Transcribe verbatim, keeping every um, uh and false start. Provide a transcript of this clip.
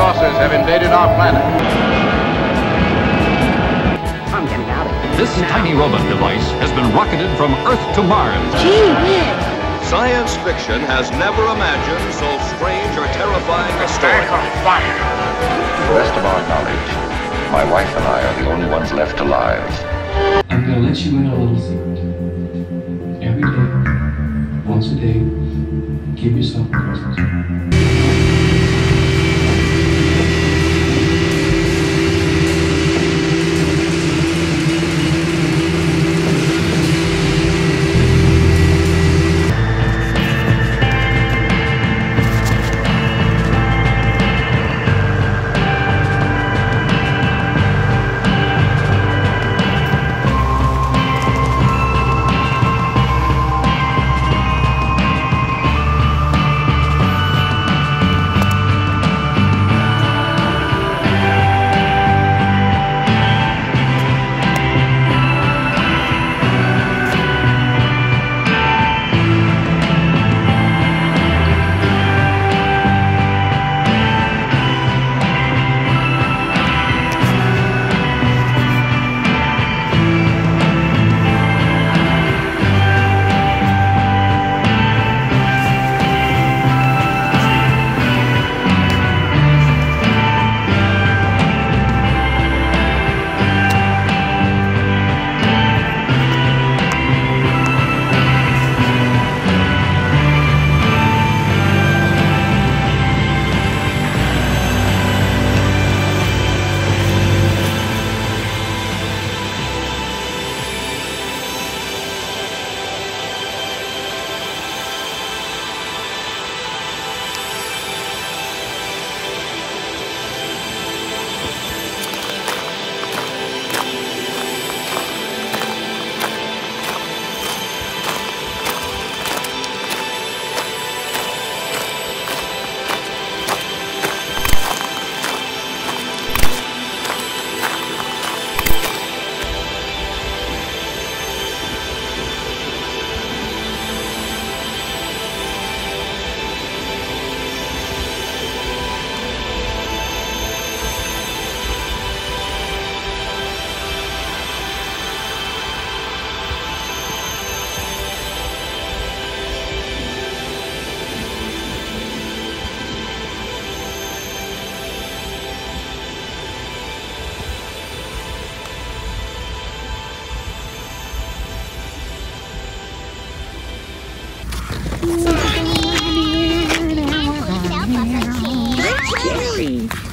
saucers have invaded our planet. I'm getting out of here. This tiny robot device has been rocketed from Earth to Mars. Gee whiz! Science fiction has never imagined so strange or terrifying a story. Back on fire! To the best of our knowledge, my wife and I are the only ones left alive. I'm gonna let you in on a little secret. Every day, once a day, give yourself a present. Scary.